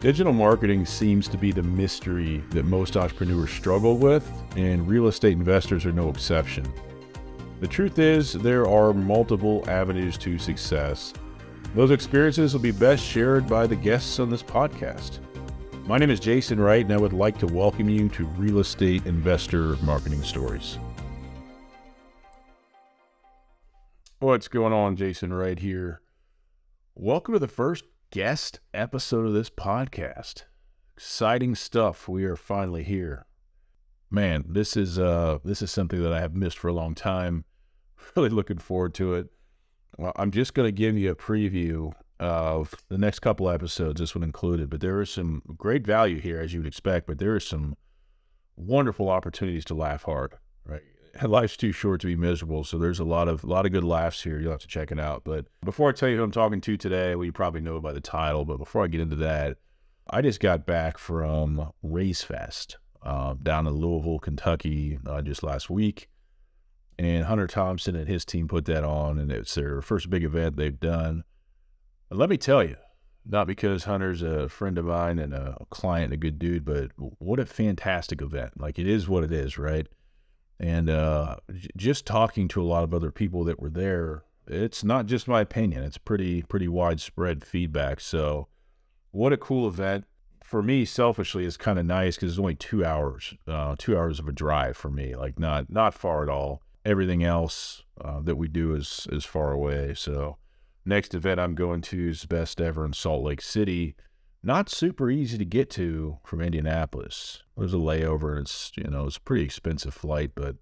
Digital marketing seems to be the mystery that most entrepreneurs struggle with, and real estate investors are no exception. The truth is, there are multiple avenues to success. Those experiences will be best shared by the guests on this podcast. My name is Jason Wright, and I would like to welcome you to Real Estate Investor Marketing Stories. What's going on? Jason Wright here. Welcome to the first guest episode of this podcast. Exciting stuff. We are finally here. Man, this is something that I have missed for a long time. Really looking forward to it. Well, I'm just going to give you a preview of the next couple episodes, this one included, but there is some great value here, as you would expect, but there are some wonderful opportunities to laugh hard, right? Life's too short to be miserable, so there's a lot of good laughs here. You'll have to check it out. But before I tell you who I'm talking to today, well, you probably know by the title, but before I get into that, I just got back from RaiseFest down in Louisville, Kentucky, just last week, and Hunter Thompson and his team put that on, and it's their first big event they've done. And let me tell you, not because Hunter's a friend of mine and a client, a good dude, but what a fantastic event. Like, it is what it is, right? And just talking to a lot of other people that were there, it's not just my opinion. It's pretty widespread feedback. So what a cool event. For me, selfishly, it's kind of nice because it's only 2 hours, 2 hours of a drive for me, like not far at all. Everything else that we do is far away. So next event I'm going to is Best Ever in Salt Lake City. Not super easy to get to from Indianapolis. There's a layover, and it's a pretty expensive flight, but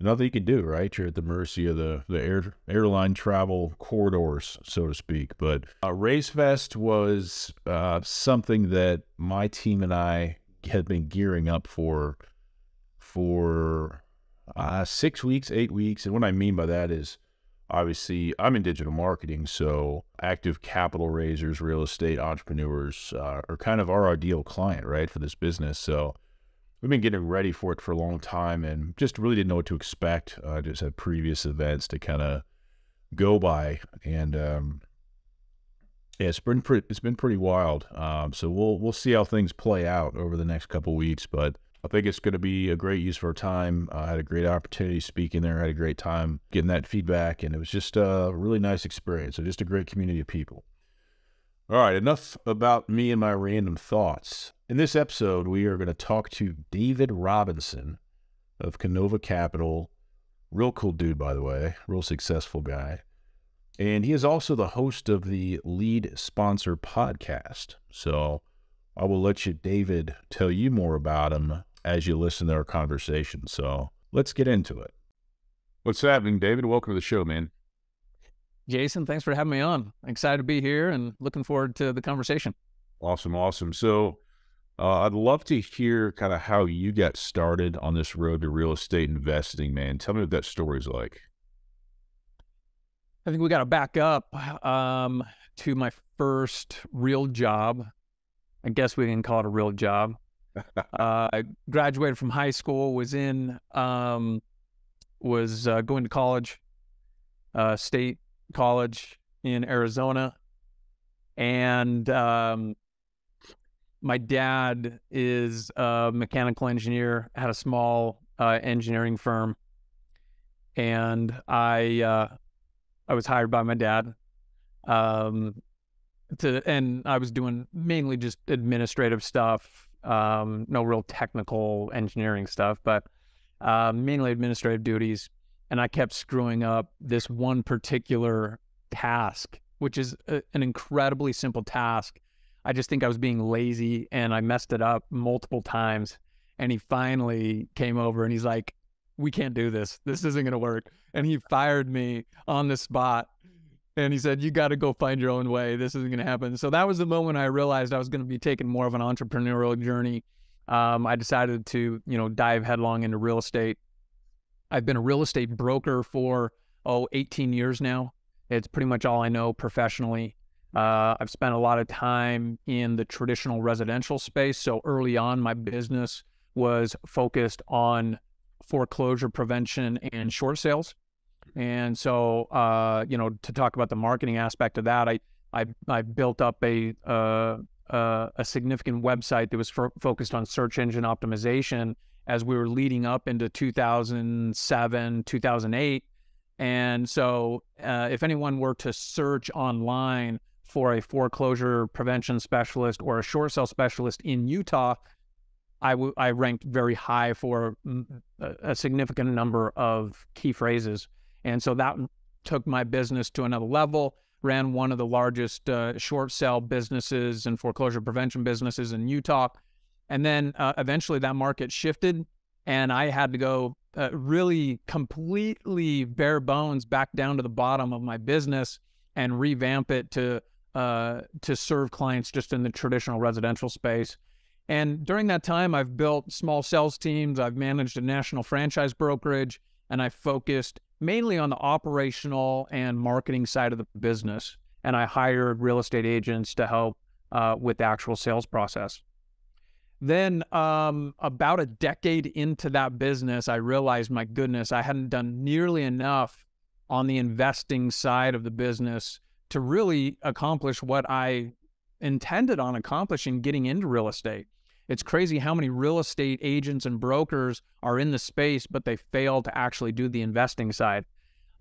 nothing you can do, right? You're at the mercy of the airline travel corridors, so to speak. But RaiseFest was something that my team and I had been gearing up for 6 weeks, 8 weeks. And what I mean by that is, obviously, I'm in digital marketing, so active capital raisers, real estate entrepreneurs are kind of our ideal client, right, for this business. So we've been getting ready for it for a long time and just really didn't know what to expect. I just had previous events to kind of go by, and yeah, it's been pretty wild. So we'll see how things play out over the next couple of weeks, but I think it's going to be a great use of our time. I had a great opportunity speaking there. I had a great time getting that feedback, and it was just a really nice experience. So just a great community of people. All right, enough about me and my random thoughts. In this episode, we are going to talk to David Robinson of Canovo Capital. Real cool dude, by the way. Real successful guy. And he is also the host of the Lead Sponsor Podcast. So I will let you, David, tell you more about him as you listen to our conversation. So let's get into it. What's happening, David? Welcome to the show, man. Jason, thanks for having me on. Excited to be here and looking forward to the conversation. Awesome, awesome. So I'd love to hear kind of how you got started on this road to real estate investing, man. Tell me what that story's like. I think we got to back up to my first real job. I guess we didn't call it a real job. I graduated from high school, was going to college, state college in Arizona. And my dad is a mechanical engineer, had a small engineering firm. And I was hired by my dad. And I was doing mainly just administrative stuff, no real technical engineering stuff, but mainly administrative duties. And I kept screwing up this one particular task, which is an incredibly simple task. I just think I was being lazy, and I messed it up multiple times. And he finally came over and he's like, "We can't do this. This isn't going to work." And he fired me on the spot. And he said, "You got to go find your own way. This isn't going to happen." So that was the moment I realized I was going to be taking more of an entrepreneurial journey. I decided to, dive headlong into real estate. I've been a real estate broker for, 18 years now. It's pretty much all I know professionally. I've spent a lot of time in the traditional residential space. So early on, my business was focused on foreclosure prevention and short sales. And so, to talk about the marketing aspect of that, I built up a significant website that was focused on search engine optimization as we were leading up into 2007, 2008. And so if anyone were to search online for a foreclosure prevention specialist or a short sale specialist in Utah, I ranked very high for a significant number of key phrases. And so that took my business to another level, ran one of the largest short sale businesses and foreclosure prevention businesses in Utah. And then eventually that market shifted, and I had to go really completely bare bones back down to the bottom of my business and revamp it to serve clients just in the traditional residential space. And during that time, I've built small sales teams, I've managed a national franchise brokerage, and I focused mainly on the operational and marketing side of the business. And I hired real estate agents to help with the actual sales process. Then about a decade into that business, I realized, my goodness, I hadn't done nearly enough on the investing side of the business to really accomplish what I intended on accomplishing getting into real estate. It's crazy how many real estate agents and brokers are in the space, but they fail to actually do the investing side.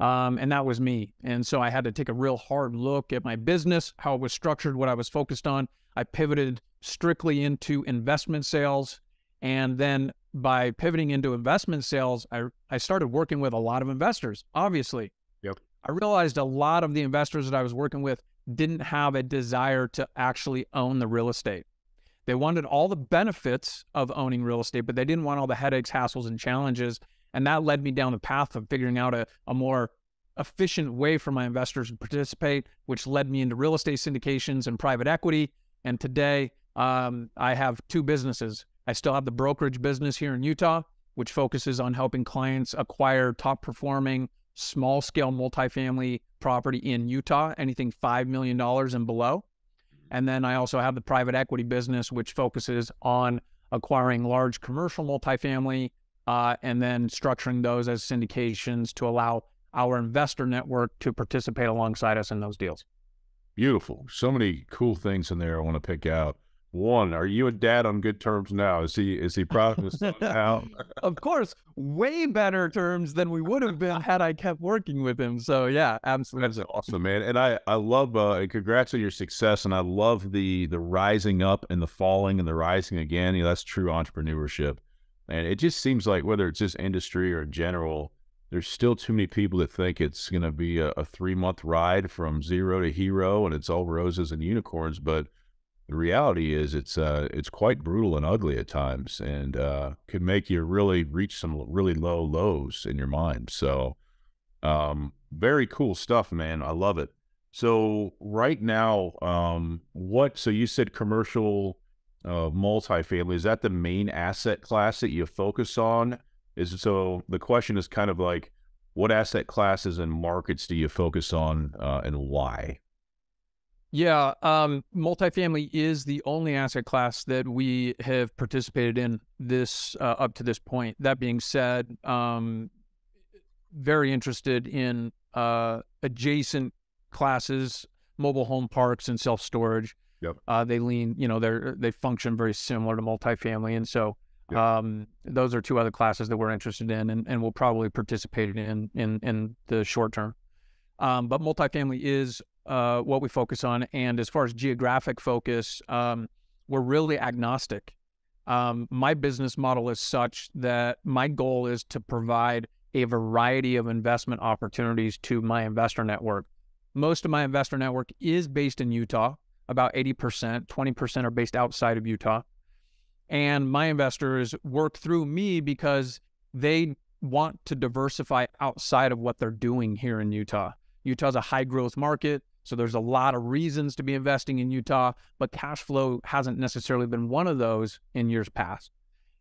And that was me. And so I had to take a real hard look at my business, how it was structured, what I was focused on. I pivoted strictly into investment sales. And then by pivoting into investment sales, I started working with a lot of investors, obviously. Yep. I realized a lot of the investors that I was working with didn't have a desire to actually own the real estate. They wanted all the benefits of owning real estate, but they didn't want all the headaches, hassles, and challenges. And that led me down the path of figuring out a more efficient way for my investors to participate, which led me into real estate syndications and private equity. And today, I have two businesses. I still have the brokerage business here in Utah, which focuses on helping clients acquire top-performing, small-scale multifamily property in Utah, anything $5 million and below. And then I also have the private equity business, which focuses on acquiring large commercial multifamily and then structuring those as syndications to allow our investor network to participate alongside us in those deals. Beautiful. So many cool things in there I want to pick out. One, are you and Dad on good terms now? Is he proud of his son now? Of course, way better terms than we would have been had I kept working with him. So yeah, absolutely. That's awesome, man. And I love, and congrats on your success. And I love the rising up and the falling and the rising again. You know, that's true entrepreneurship. And it just seems like whether it's this industry or in general, there's still too many people that think it's going to be a 3-month ride from zero to hero and it's all roses and unicorns. But the reality is it's quite brutal and ugly at times, and could make you really reach some really low lows in your mind. So very cool stuff, man. I love it. So right now, so you said commercial multifamily, is that the main asset class that you focus on? So the question is kind of like, what asset classes and markets do you focus on and why? Yeah, multifamily is the only asset class that we have participated in this up to this point. That being said, very interested in adjacent classes, mobile home parks and self-storage. Yep. They lean, you know, they function very similar to multifamily, and so yep. Those are two other classes that we're interested in, and we'll probably participate in the short term. But multifamily is what we focus on. And as far as geographic focus, we're really agnostic. My business model is such that my goal is to provide a variety of investment opportunities to my investor network. Most of my investor network is based in Utah, about 80%, 20% are based outside of Utah. And my investors work through me because they want to diversify outside of what they're doing here in Utah. Utah's a high growth market. So there's a lot of reasons to be investing in Utah, but cash flow hasn't necessarily been one of those in years past.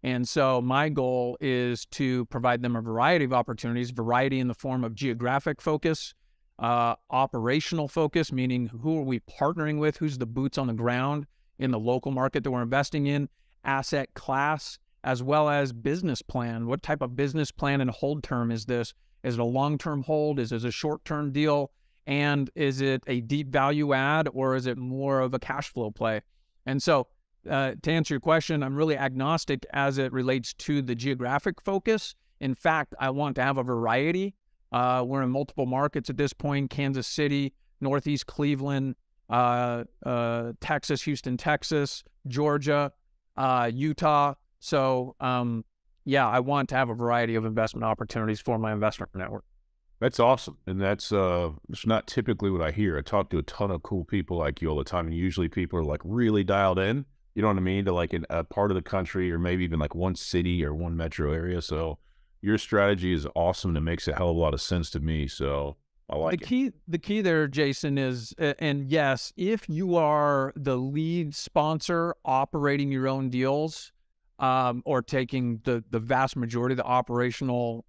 And so my goal is to provide them a variety of opportunities, variety in the form of geographic focus, operational focus, meaning who are we partnering with, who's the boots on the ground in the local market that we're investing in, asset class, as well as business plan. What type of business plan and hold term is this? Is it a long-term hold? Is it a short-term deal? And is it a deep value add, or is it more of a cash flow play? And so to answer your question, I'm really agnostic as it relates to the geographic focus. In fact, I want to have a variety. We're in multiple markets at this point: Kansas City, Northeast Cleveland, Texas, Houston, Texas, Georgia, Utah. So yeah, I want to have a variety of investment opportunities for my investment network. That's awesome. And that's it's not typically what I hear. I talk to a ton of cool people like you all the time, and usually people are like really dialed in, you know what I mean, to like a part of the country or maybe even like one city or one metro area. So your strategy is awesome, and it makes a hell of a lot of sense to me. So I like it. The key there, Jason, is, and yes, if you are the lead sponsor operating your own deals, or taking the vast majority of the operational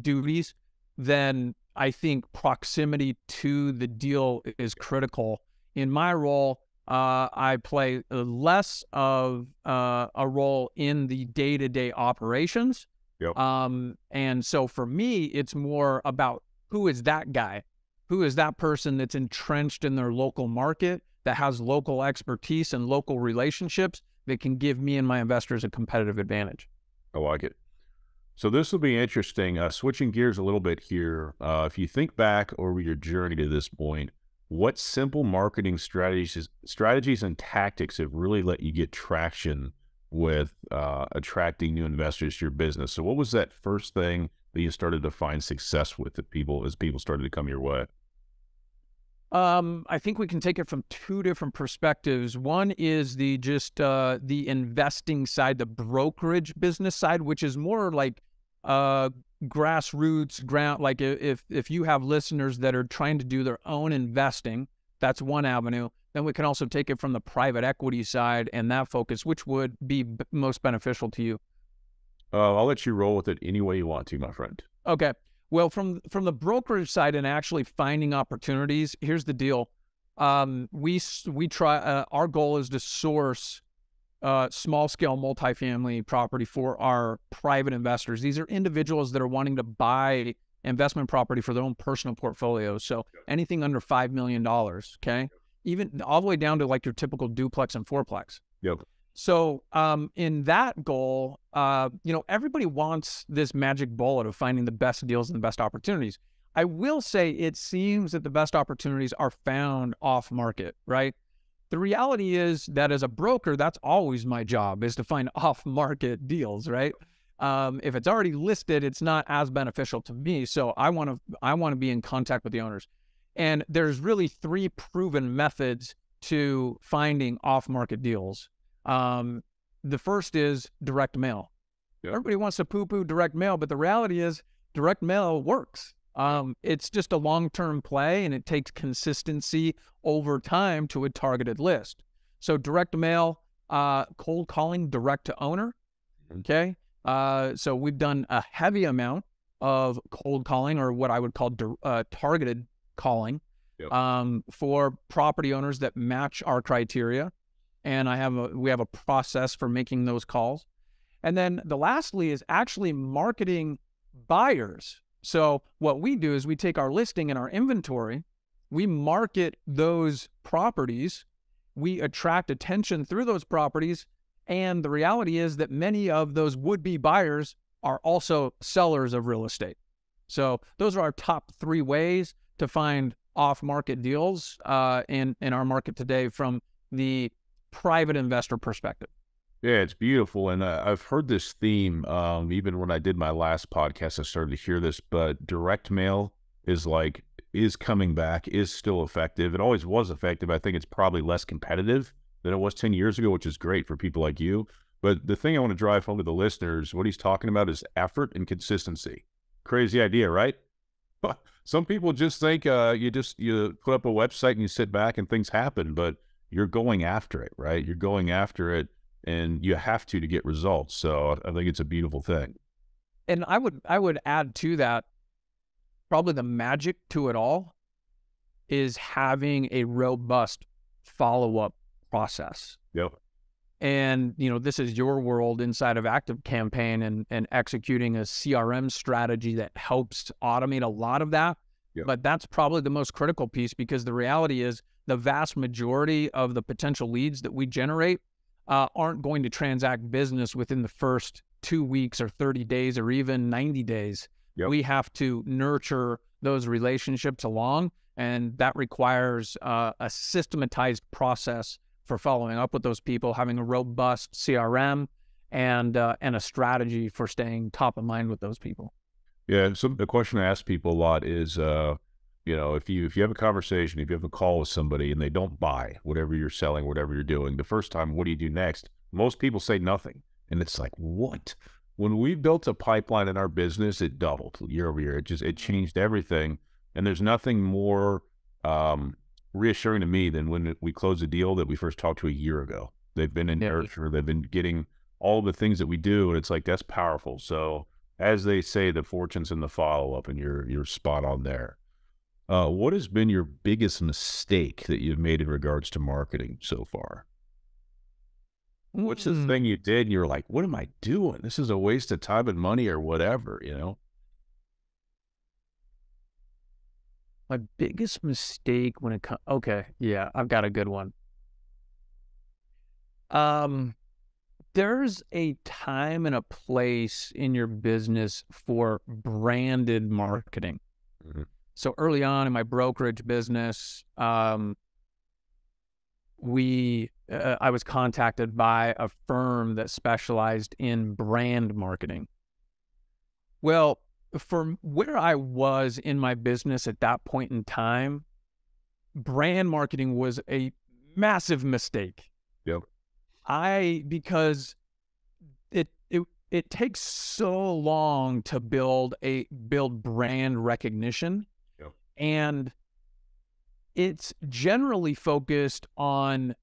duties, then I think proximity to the deal is critical. In my role, I play less of a role in the day-to-day operations. Yep. And so for me, it's more about who is that guy? Who is that person that's entrenched in their local market, that has local expertise and local relationships that can give me and my investors a competitive advantage? I like it. So this will be interesting. Switching gears a little bit here, if you think back over your journey to this point, what simple marketing strategies and tactics have really let you get traction with attracting new investors to your business? So what was that first thing that you started to find success with that as people started to come your way? I think we can take it from two different perspectives. One is the investing side, the brokerage business side, which is more like grassroots ground. Like if you have listeners that are trying to do their own investing, that's one avenue. Then we can also take it from the private equity side and that focus, which would be most beneficial to you. I'll let you roll with it any way you want to, my friend. Okay. Well, from the brokerage side and actually finding opportunities, here's the deal. We try. Our goal is to source small scale multifamily property for our private investors. These are individuals that are wanting to buy investment property for their own personal portfolios. So anything under $5 million, okay, even all the way down to like your typical duplex and fourplex. Yep. So in that goal, you know, everybody wants this magic bullet of finding the best deals and the best opportunities. I will say it seems that the best opportunities are found off market, right? The reality is that as a broker, that's always my job, is to find off market deals, right? If it's already listed, it's not as beneficial to me. So I want to be in contact with the owners. And there's really three proven methods to finding off market deals. The first is direct mail. Yep. Everybody wants to poo-poo direct mail, but the reality is direct mail works. It's just a long-term play, and it takes consistency over time to a targeted list. So direct mail, cold calling direct to owner. Okay. So we've done a heavy amount of cold calling, or what I would call targeted calling. Yep. For property owners that match our criteria. And we have a process for making those calls. And then lastly is actually marketing buyers. So what we do is we take our listing and our inventory, we market those properties, we attract attention through those properties, and the reality is that many of those would-be buyers are also sellers of real estate. So those are our top three ways to find off-market deals in our market today from the private investor perspective. Yeah, it's beautiful. And I've heard this theme, even when I did my last podcast, I started to hear this, but direct mail is coming back, is still effective. It always was effective. I think it's probably less competitive than it was 10 years ago, which is great for people like you. But the thing I want to drive home to the listeners, what he's talking about is effort and consistency. Crazy idea, right? Some people just think you put up a website and you sit back and things happen, but you're going after it, right? You're going after it, and you have to get results. So I think it's a beautiful thing. And I would add to that, probably the magic to it all is having a robust follow-up process. Yep. And, you know, this is your world inside of ActiveCampaign and executing a CRM strategy that helps automate a lot of that. Yep. But that's probably the most critical piece, because the reality is the vast majority of the potential leads that we generate aren't going to transact business within the first 2 weeks or 30 days or even 90 days. Yep. We have to nurture those relationships along, and that requires a systematized process for following up with those people, having a robust CRM and a strategy for staying top of mind with those people. Yeah, so the question I ask people a lot is, you know, if you have a conversation, if you have a call with somebody and they don't buy whatever you're selling, whatever you're doing, the first time, what do you do next? Most people say nothing. And it's like, what? When we built a pipeline in our business, it doubled year over year. It changed everything. And there's nothing more reassuring to me than when we close a deal that we first talked to a year ago. They've been in nurture. They've been getting all the things that we do. And it's like, that's powerful. So as they say, the fortune's in the follow-up, and you're spot on there. What has been your biggest mistake that you've made in regards to marketing so far? What's the thing you did and you're like, what am I doing? This is a waste of time and money or whatever, you know? My biggest mistake when it comes... Okay, yeah, I've got a good one. There's a time and a place in your business for branded marketing. Mm-hmm. So early on in my brokerage business, I was contacted by a firm that specialized in brand marketing. Well, from where I was in my business at that point in time, brand marketing was a massive mistake. Yep. Because it takes so long to build brand recognition. Yep. And it's generally focused on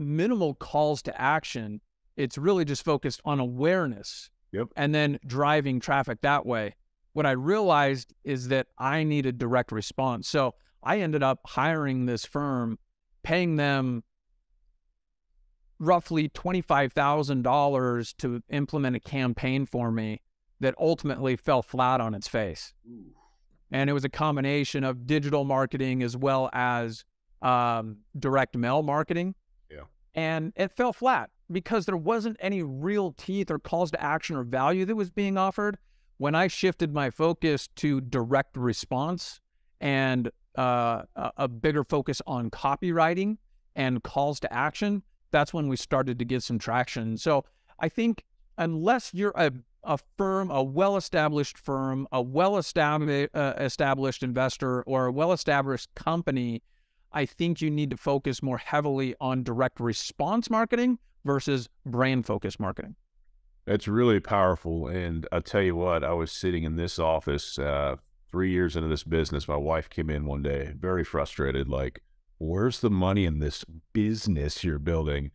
minimal calls to action. It's really just focused on awareness. Yep. And then driving traffic that way. What I realized is that I needed direct response. So I ended up hiring this firm, paying them roughly $25,000 to implement a campaign for me that ultimately fell flat on its face. Ooh. And it was a combination of digital marketing as well as direct mail marketing. Yeah. And it fell flat because there wasn't any real teeth or calls to action or value that was being offered. When I shifted my focus to direct response and a bigger focus on copywriting and calls to action, that's when we started to get some traction. So I think unless you're a firm, a well-established firm, a well-established investor, or a well-established company, I think you need to focus more heavily on direct response marketing versus brand-focused marketing. That's really powerful. And I'll tell you what, I was sitting in this office 3 years into this business. My wife came in one day, very frustrated, like, where's the money in this business you're building?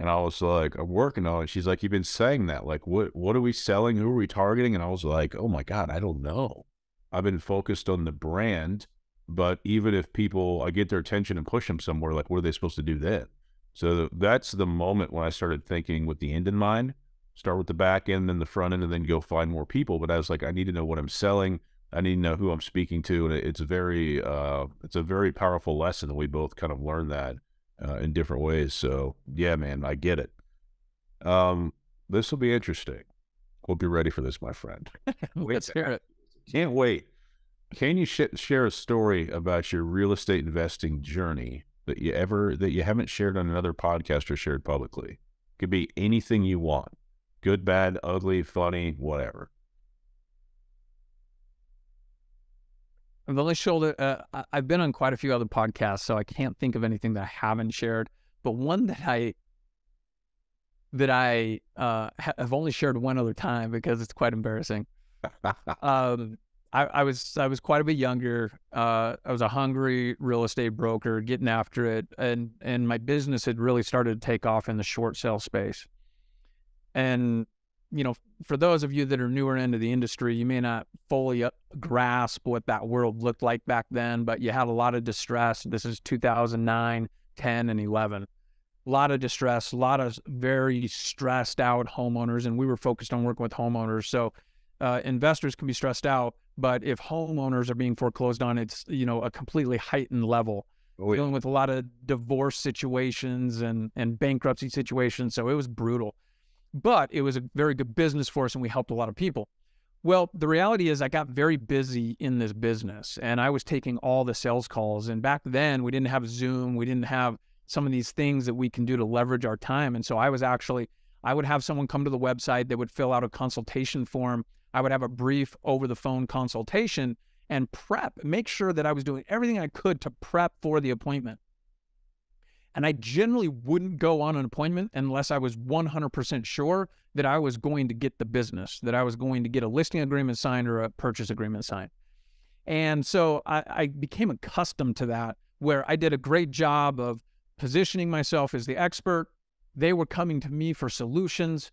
And I was like, I'm working on it. She's like, you've been saying that. Like, what are we selling? Who are we targeting? And I was like, oh my God, I don't know. I've been focused on the brand, but even if people, I get their attention and push them somewhere, like, what are they supposed to do then? So that's the moment when I started thinking with the end in mind, start with the back end, then the front end, and then go find more people. But I was like, I need to know what I'm selling. I need to know who I'm speaking to. And it's a very powerful lesson. We both kind of learned that in different ways. So yeah, man, I get it. This will be interesting. We'll be ready for this, my friend. Let's hear it. Can't wait. Can you share a story about your real estate investing journey that you haven't shared on another podcast or shared publicly? Could be anything you want. Good, bad, ugly, funny, whatever. I've been on quite a few other podcasts, so I can't think of anything that I haven't shared. But one that I have only shared one other time because it's quite embarrassing. I was quite a bit younger. I was a hungry real estate broker getting after it, and my business had really started to take off in the short sale space. And you know, for those of you that are newer into the industry, you may not fully grasp what that world looked like back then, but you had a lot of distress. This is 2009, 10, and 11. A lot of distress, a lot of very stressed out homeowners, and we were focused on working with homeowners. So investors can be stressed out, but if homeowners are being foreclosed on, it's, you know, a completely heightened level. dealing with a lot of divorce situations and bankruptcy situations. So it was brutal, but it was a very good business for us and we helped a lot of people. Well, the reality is I got very busy in this business and I was taking all the sales calls. And back then we didn't have Zoom. We didn't have some of these things that we can do to leverage our time. And so I was actually, I would have someone come to the website. They would fill out a consultation form. I would have a brief over-the-phone consultation and prep, make sure that I was doing everything I could to prep for the appointment. And I generally wouldn't go on an appointment unless I was 100% sure that I was going to get the business, that I was going to get a listing agreement signed or a purchase agreement signed. And so I became accustomed to that, where I did a great job of positioning myself as the expert. They were coming to me for solutions.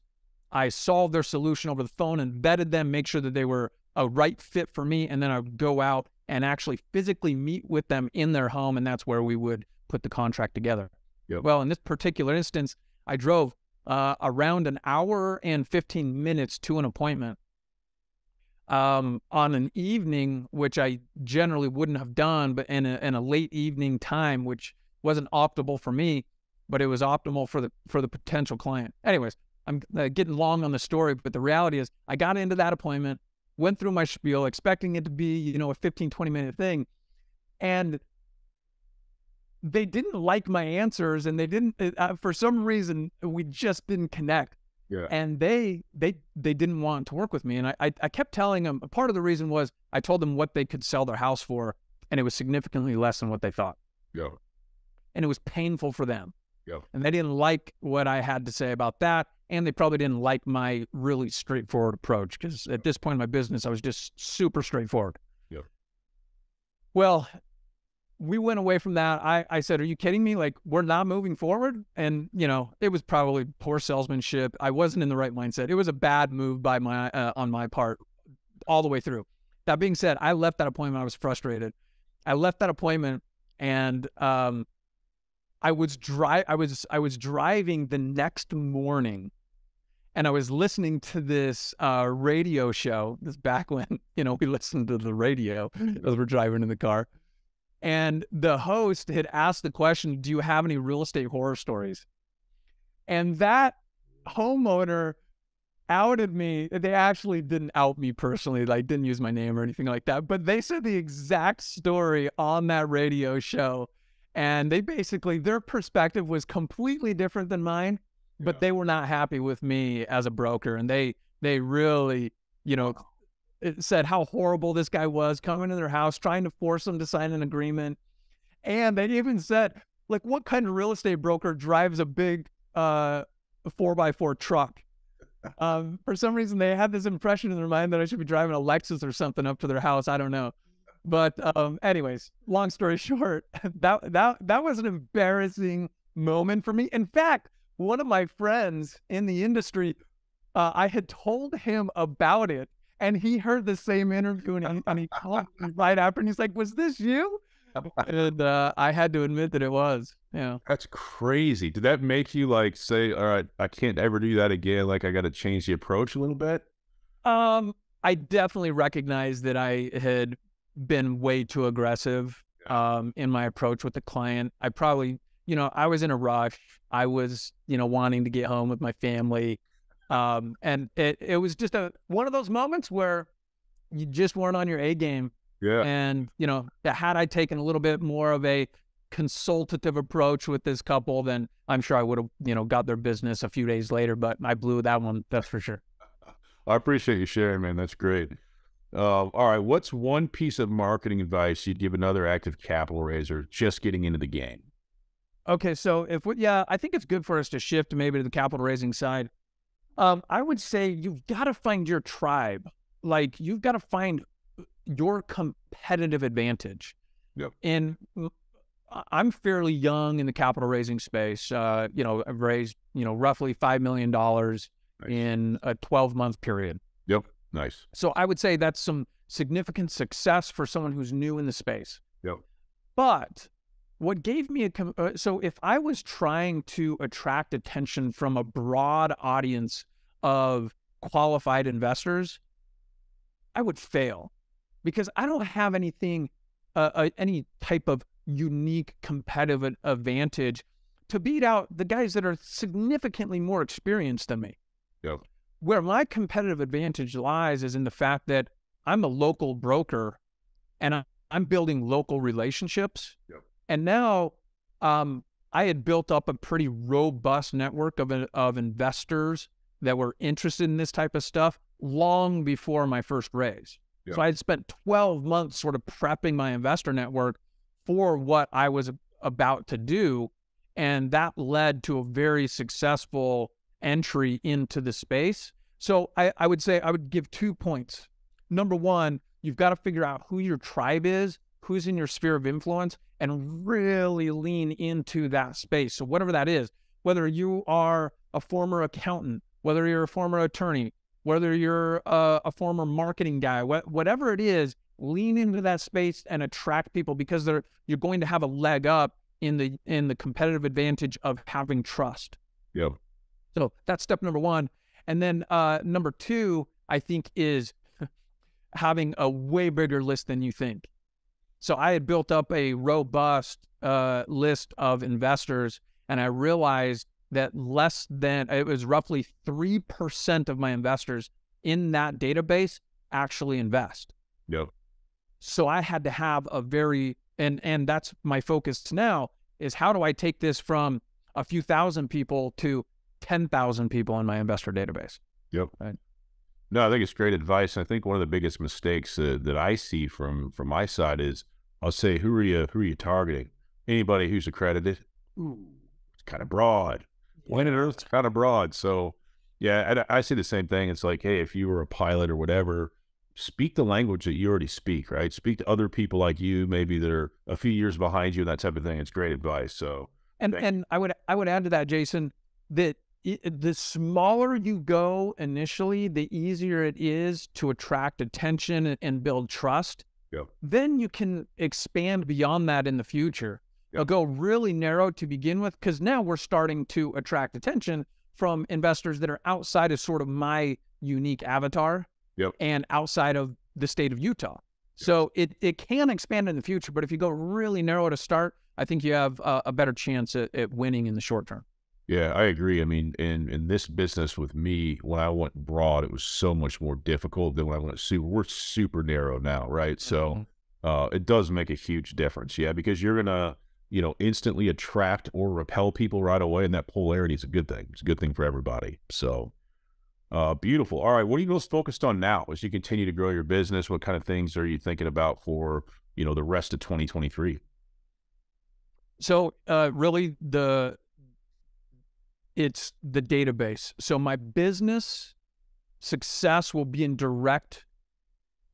I solved their solution over the phone and vetted them, make sure that they were a right fit for me. And then I would go out and actually physically meet with them in their home. And that's where we would put the contract together. Yep. Well, in this particular instance, I drove around an hour and 15 minutes to an appointment on an evening, which I generally wouldn't have done, but in a late evening time, which wasn't optimal for me, but it was optimal for the potential client. Anyways, I'm getting long on the story, but the reality is I got into that appointment, went through my spiel, expecting it to be, you know, a 15, 20-minute thing. And they didn't like my answers, and they didn't, for some reason, we just didn't connect. Yeah. And they didn't want to work with me. And I kept telling them, part of the reason was I told them what they could sell their house for, and it was significantly less than what they thought. Yeah. And it was painful for them. Yeah. And they didn't like what I had to say about that. And they probably didn't like my really straightforward approach, because at this point in my business, I was just super straightforward. Yeah. Well, we went away from that. I said, are you kidding me? Like, we're not moving forward. And, you know, it was probably poor salesmanship. I wasn't in the right mindset. It was a bad move by my on my part all the way through. That being said, I left that appointment. I was frustrated. I left that appointment and I was driving the next morning, and I was listening to this radio show. This back when, you know, we listened to the radio as we're driving in the car, and the host had asked the question, "Do you have any real estate horror stories?" And that homeowner outed me. They actually didn't out me personally. Like, didn't use my name or anything like that. But they said the exact story on that radio show. And they basically, their perspective was completely different than mine, but they were not happy with me as a broker. And they really, you know, said how horrible this guy was coming to their house, trying to force them to sign an agreement. And they even said, like, what kind of real estate broker drives a big 4x4 truck? For some reason, they had this impression in their mind that I should be driving a Lexus or something up to their house. I don't know. But anyways, long story short, that was an embarrassing moment for me. In fact, one of my friends in the industry, I had told him about it, and he heard the same interview, and he called me right after, and he's like, "Was this you?" And I had to admit that it was. Yeah, that's crazy. Did that make you like say, "All right, I can't ever do that again. Like, I got to change the approach a little bit"? I definitely recognized that I had been way too aggressive in my approach with the client. I probably, you know, I was in a rush. I was, you know, wanting to get home with my family. And it was just one of those moments where you just weren't on your A game. Yeah. And, you know, had I taken a little bit more of a consultative approach with this couple, then I'm sure I would have, you know, got their business a few days later, but I blew that one. That's for sure. I appreciate you sharing, man. That's great. All right, what's one piece of marketing advice you'd give another active capital raiser just getting into the game? Okay, so I think it's good for us to shift maybe to the capital raising side. I would say you've got to find your tribe. Like, you've got to find your competitive advantage. Yep. And I'm fairly young in the capital raising space. You know, I've raised, you know, roughly $5 million in a 12-month period. Yep. Nice. So I would say that's some significant success for someone who's new in the space. Yep. But what gave me so if I was trying to attract attention from a broad audience of qualified investors, I would fail because I don't have anything, any type of unique competitive advantage to beat out the guys that are significantly more experienced than me. Yep. Where my competitive advantage lies is in the fact that I'm a local broker and I'm building local relationships. Yep. And now I had built up a pretty robust network of investors that were interested in this type of stuff long before my first raise. Yep. So I had spent 12 months sort of prepping my investor network for what I was about to do. And that led to a very successful entry into the space. So I would say I would give 2 points. Number one, you've got to figure out who your tribe is, who's in your sphere of influence, and really lean into that space. So whatever that is, whether you are a former accountant, whether you're a former attorney, whether you're a former marketing guy, whatever it is, lean into that space and attract people, because you're going to have a leg up in the competitive advantage of having trust. Yep. So that's step number one. And then number two, I think, is having a way bigger list than you think. So I had built up a robust list of investors, and I realized that it was roughly 3% of my investors in that database actually invest. Yep. So I had to have a very, and that's my focus now, is how do I take this from a few thousand people to 10,000 people in my investor database? Yep. Right. No, I think it's great advice. I think one of the biggest mistakes that I see from my side is, I'll say, who are you targeting? Anybody who's accredited. Ooh, it's kind of broad. Planet Earth's kind of broad. So yeah, I see the same thing. It's like, hey, if you were a pilot or whatever, speak the language that you already speak, right? Speak to other people like you, maybe that are a few years behind you, and that type of thing. It's great advice. So, and I would add to that, Jason, that the smaller you go initially, the easier it is to attract attention and build trust. Yep. Then you can expand beyond that in the future. Yep. I'll go really narrow to begin with, because now we're starting to attract attention from investors that are outside of sort of my unique avatar. Yep. And outside of the state of Utah. Yes. So it can expand in the future, but if you go really narrow to start, I think you have a better chance at winning in the short term. Yeah, I agree. I mean, in this business with me, when I went broad, it was so much more difficult than when I went super. We're super narrow now, right? Mm-hmm. So it does make a huge difference, yeah, because you're going to, instantly attract or repel people right away, and that polarity is a good thing. It's a good thing for everybody, so... Beautiful. All right. What are you most focused on now as you continue to grow your business? What kind of things are you thinking about for, the rest of 2023? So really it's the database. So my business success will be in direct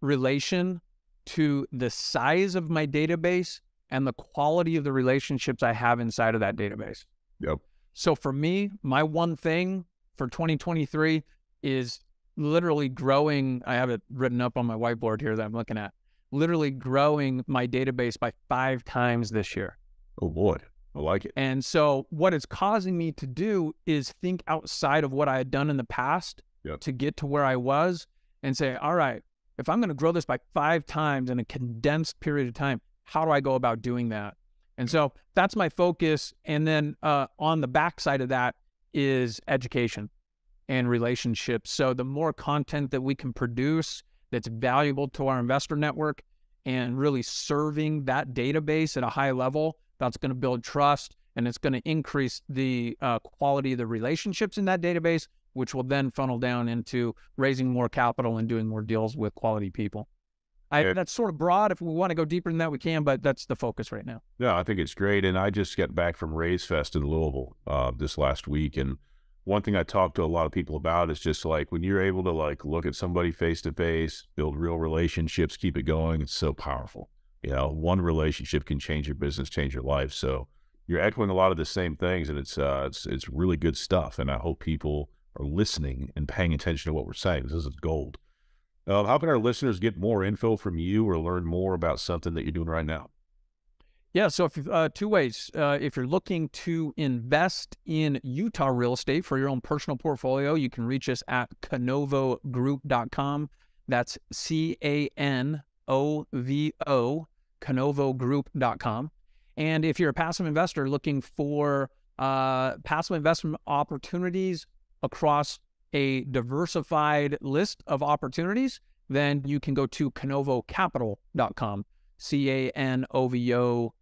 relation to the size of my database and the quality of the relationships I have inside of that database. Yep. So for me, my one thing for 2023 is literally growing. I have it written up on my whiteboard here that I'm looking at. Literally growing my database by 5 times this year. Oh boy, I like it. And so what it's causing me to do is think outside of what I had done in the past. Yep. To get to where I was and say, all right, if I'm going to grow this by 5 times in a condensed period of time, how do I go about doing that? And so that's my focus. And then on the backside of that is education and relationships. So the more content that we can produce that's valuable to our investor network and really serving that database at a high level, that's going to build trust, and it's going to increase the quality of the relationships in that database, which will then funnel down into raising more capital and doing more deals with quality people. That's sort of broad. If we want to go deeper than that, we can, but that's the focus right now. Yeah, I think it's great. And I just got back from RaiseFest in Louisville this last week. And one thing I talked to a lot of people about is just like when you're able to look at somebody face-to-face, build real relationships, keep it going, it's so powerful. One relationship can change your business, change your life. So you're echoing a lot of the same things, and it's really good stuff. And I hope people are listening and paying attention to what we're saying. This is gold. How can our listeners get more info from you or learn more about something that you're doing right now? Yeah, so two ways. If you're looking to invest in Utah real estate for your own personal portfolio, you can reach us at canovogroup.com. That's C-A-N-O-V-O, canovogroup.com. And if you're a passive investor looking for passive investment opportunities across a diversified list of opportunities, then you can go to canovocapital.com, C-A-N-O-V-O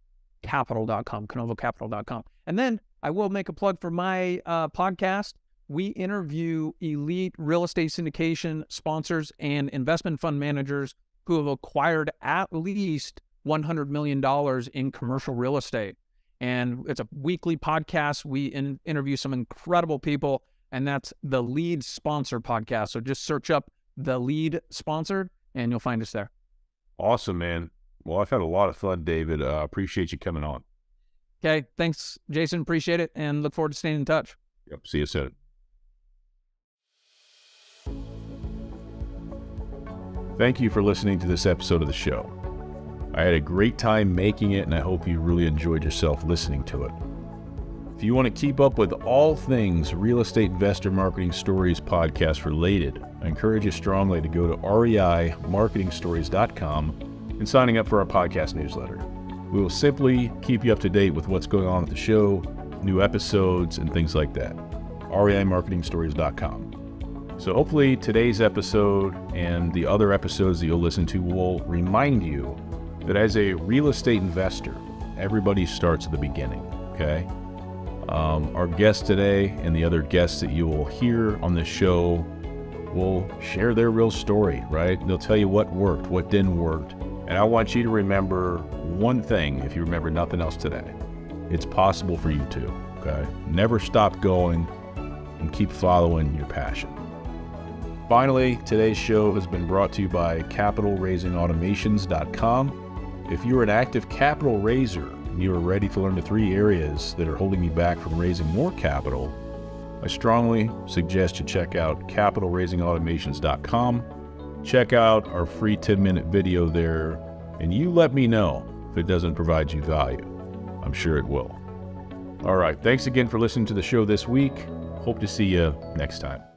capital.com, canovocapital.com. And then I will make a plug for my podcast. We interview elite real estate syndication sponsors and investment fund managers who have acquired at least $100 million in commercial real estate. And it's a weekly podcast. We interview some incredible people, and that's the Lead Sponsor Podcast. So just search up the Lead Sponsor and you'll find us there. Awesome, man. Well, I've had a lot of fun, David. Appreciate you coming on. Okay. Thanks, Jason. Appreciate it, and look forward to staying in touch. Yep. See you soon. Thank you for listening to this episode of the show. I had a great time making it, and I hope you really enjoyed yourself listening to it. If you want to keep up with all things Real Estate Investor Marketing Stories podcast related, I encourage you strongly to go to REIMarketingStories.com and signing up for our podcast newsletter. We will simply keep you up to date with what's going on with the show, new episodes, and things like that. REIMarketingStories.com. So hopefully today's episode and the other episodes that you'll listen to will remind you that as a real estate investor, everybody starts at the beginning, okay? Our guest today and the other guests that you will hear on this show will share their real story, right? They'll tell you what worked, what didn't work. And I want you to remember one thing, if you remember nothing else today. It's possible for you too, okay? Never stop going and keep following your passion. Finally, today's show has been brought to you by CapitalRaisingAutomations.com. If you're an active capital raiser and you are ready to learn the three areas that are holding you back from raising more capital, I strongly suggest you check out CapitalRaisingAutomations.com. Check out our free 10-minute video there, and you let me know if it doesn't provide you value. I'm sure it will. All right, thanks again for listening to the show this week. Hope to see you next time.